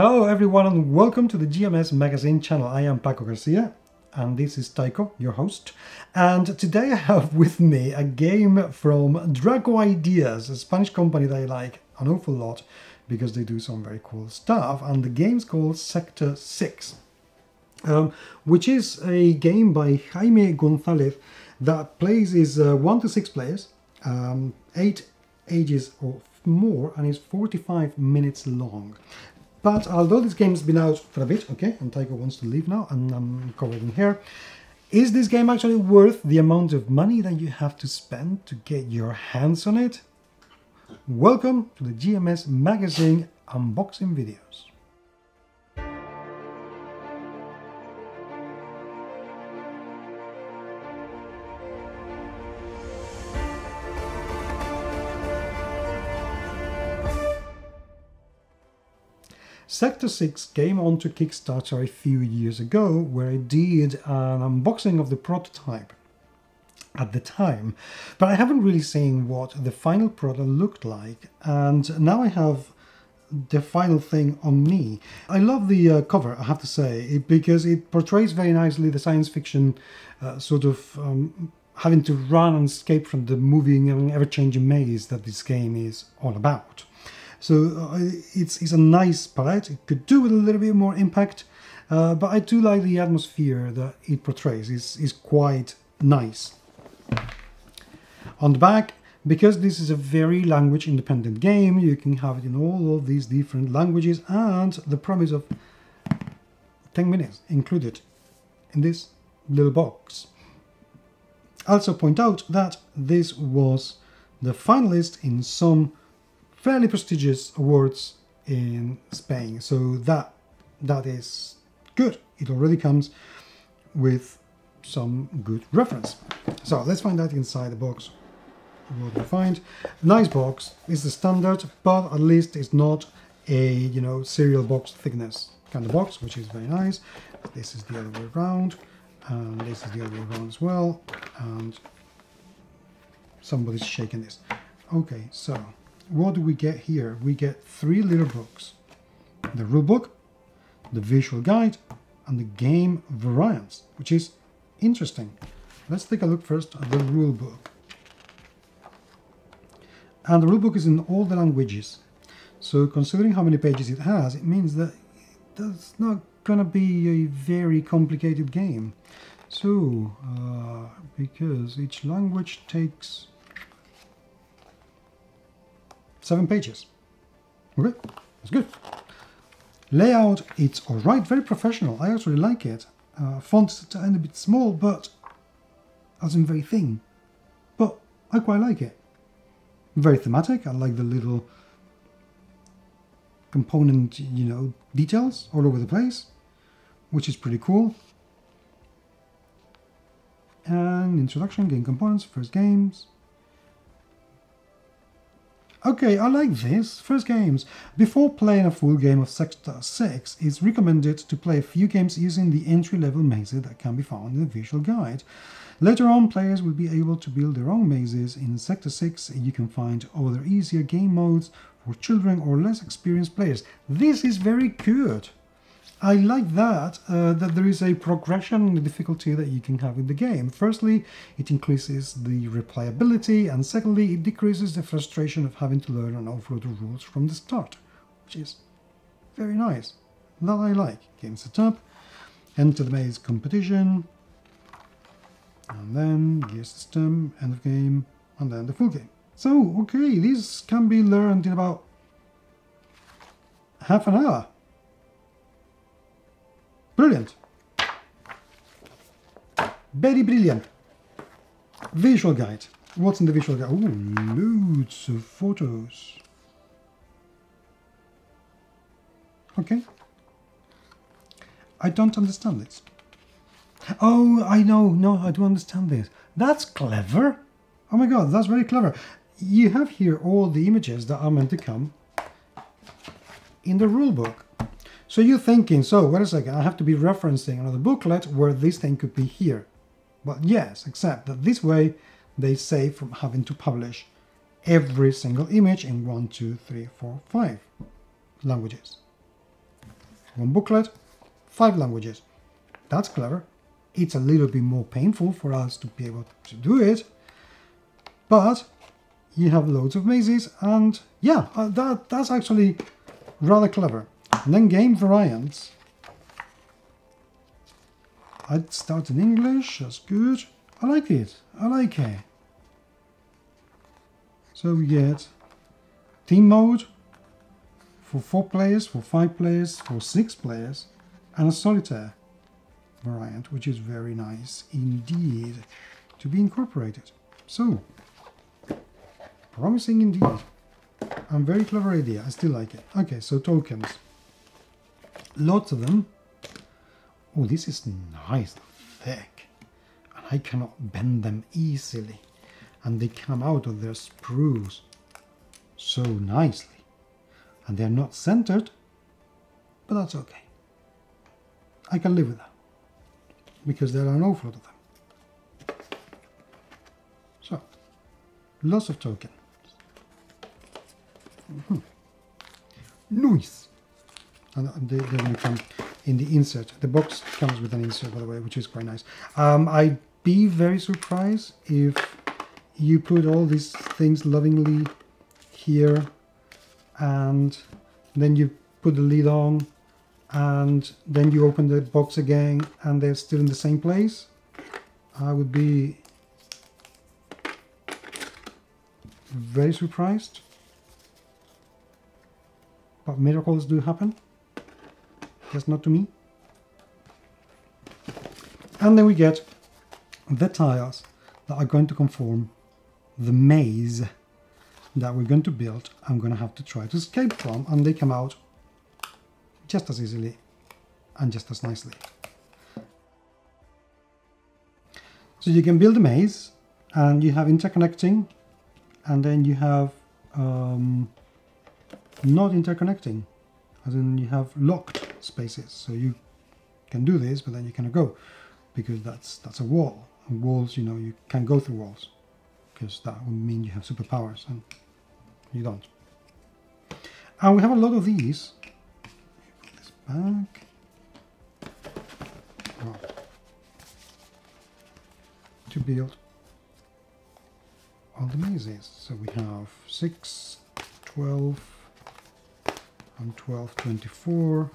Hello everyone and welcome to the GMS Magazine channel. I am Paco Garcia and this is Tyco, your host. And today I have with me a game from Draco Ideas, a Spanish company that I like an awful lot because they do some very cool stuff. And the game's called Sector 6, which is a game by Jaime Gonzalez that plays is 1 to 6 players, 8 ages or more, and is 45 minutes long. But although this game's been out for a bit, okay, and Tyco wants to leave now, and I'm covering here, is this game actually worth the amount of money that you have to spend to get your hands on it? Welcome to the GMS Magazine unboxing videos. Sector 6 came onto Kickstarter a few years ago, where I did an unboxing of the prototype at the time, but I haven't really seen what the final product looked like, and now I have the final thing on me. I love the cover, I have to say, because it portrays very nicely the science fiction sort of having to run and escape from the moving and ever-changing maze that this game is all about. So it's a nice palette. It could do with a little bit more impact, but I do like the atmosphere that it portrays. It's quite nice. On the back, because this is a very language-independent game, you can have it in all of these different languages, and the promise of 10 minutes included in this little box. Also point out that this was the finalist in some fairly prestigious awards in Spain, so that is good. It already comes with some good reference. So let's find out inside the box what we find. Nice box, is the standard, but at least it's not a, you know, cereal box thickness kind of box, which is very nice. This is the other way around, and this is the other way around as well, and somebody's shaking this. Okay, so what do we get here? We get three little books. The rulebook, the visual guide, and the game variants, which is interesting. Let's take a look first at the rulebook. And the rulebook is in all the languages. So considering how many pages it has, it means that that's not going to be a very complicated game. So, because each language takes 7 pages. Okay, that's good. Layout, it's all right, very professional. I actually like it. Font is a tiny bit small, but as in very thin. But I quite like it. Very thematic. I like the little component, you know, details all over the place, which is pretty cool. And introduction, game components, first games. Okay, I like this. First games. Before playing a full game of Sector 6, it's recommended to play a few games using the entry-level mazes that can be found in the visual guide. Later on, players will be able to build their own mazes. In Sector 6, you can find other easier game modes for children or less experienced players. This is very good. I like that, that there is a progression in the difficulty that you can have in the game. Firstly, it increases the replayability, and secondly, it decreases the frustration of having to learn and overhaul the rules from the start, which is very nice. That I like. Game setup, enter the maze competition, and then gear system, end of game, and then the full game. So, okay, these can be learned in about half an hour. Brilliant. Very brilliant. Visual guide. What's in the visual guide? Oh, loads of photos. Okay. I don't understand this. Oh, I know. No, I do understand this. That's clever. Oh my God, that's very clever. You have here all the images that are meant to come in the rule book. So you're thinking, so wait a second, I have to be referencing another booklet where this thing could be here. Well, yes, except that this way they save from having to publish every single image in 1, 2, 3, 4, 5 languages. One booklet, 5 languages. That's clever. It's a little bit more painful for us to be able to do it, but you have loads of mazes, and yeah, that's actually rather clever. And then game variants. I'd start in English, that's good. I like it, I like it. So we get team mode for 4 players, for 5 players, for 6 players, and a solitaire variant, which is very nice indeed to be incorporated. So, promising indeed, and very clever idea, I still like it. Okay, so tokens. Lots of them. Oh, this is nice, thick, and I cannot bend them easily, and they come out of their sprues so nicely, and they're not centered, but that's okay. I can live with that, because there are an awful lot of them. So, lots of tokens. Mm-hmm. Nice! And they're going to come in the insert. The box comes with an insert, by the way, which is quite nice. I'd be very surprised if you put all these things lovingly here, and then you put the lid on, and then you open the box again, and they're still in the same place. I would be very surprised. But miracles do happen. Just not to me. And then we get the tiles that are going to conform the maze that we're going to build. I'm going to have to try to escape from, and they come out just as easily and just as nicely. So you can build a maze, and you have interconnecting, and then you have not interconnecting, as in you have locked spaces. So you can do this, but then you cannot go, because that's a wall, and walls, you know, you can't go through walls, because that would mean you have superpowers, and you don't. And we have a lot of these. Back. Oh. To build all the mazes. So we have 6, 12, and 12, 24,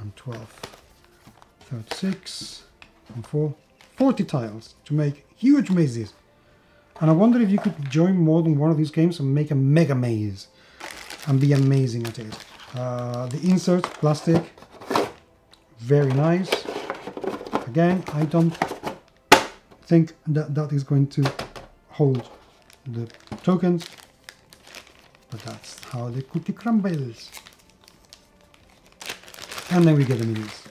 and 12, 36, and 4, 40 tiles to make huge mazes. And I wonder if you could join more than one of these games and make a mega maze. And be amazing at it. The insert, plastic, very nice. Again, I don't think that is going to hold the tokens, but that's how the cookie crumbles. And then we get the minis,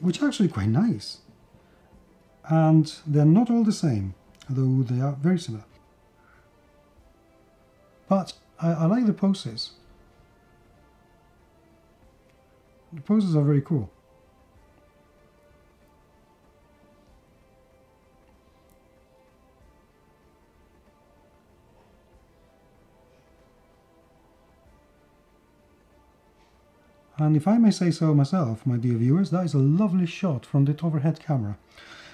which are actually quite nice. And they're not all the same, though they are very similar. But I like the poses. The poses are very cool. And if I may say so myself, my dear viewers, that is a lovely shot from the overhead camera.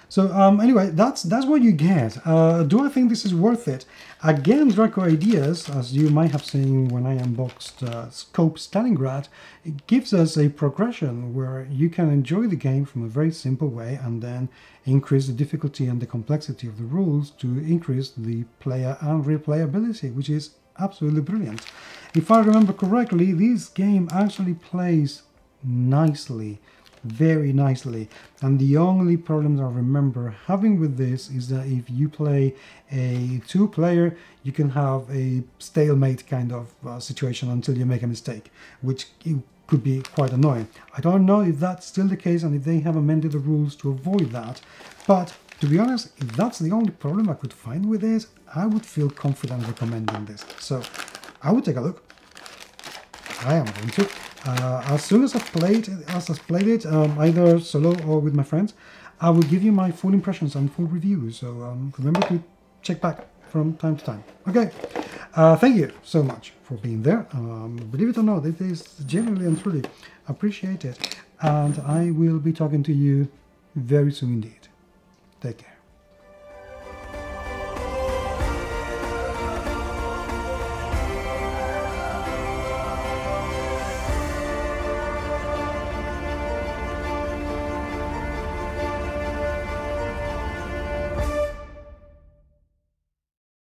So anyway, that's what you get. Do I think this is worth it? Again, Draco Ideas, as you might have seen when I unboxed Scope Staningrad, it gives us a progression where you can enjoy the game from a very simple way and then increase the difficulty and the complexity of the rules to increase the player and replayability, which is absolutely brilliant. If I remember correctly, this game actually plays nicely. Very nicely, and the only problem I remember having with this is that if you play a 2-player, you can have a stalemate kind of situation until you make a mistake, which could be quite annoying. I don't know if that's still the case and if they have amended the rules to avoid that, but to be honest, if that's the only problem I could find with this, I would feel confident recommending this. So I would take a look. I am going to. As soon as I've played it, either solo or with my friends, I will give you my full impressions and full reviews, so remember to check back from time to time. Okay, Thank you so much for being there. Believe it or not, it is genuinely and truly appreciated. And I will be talking to you very soon indeed. Take care.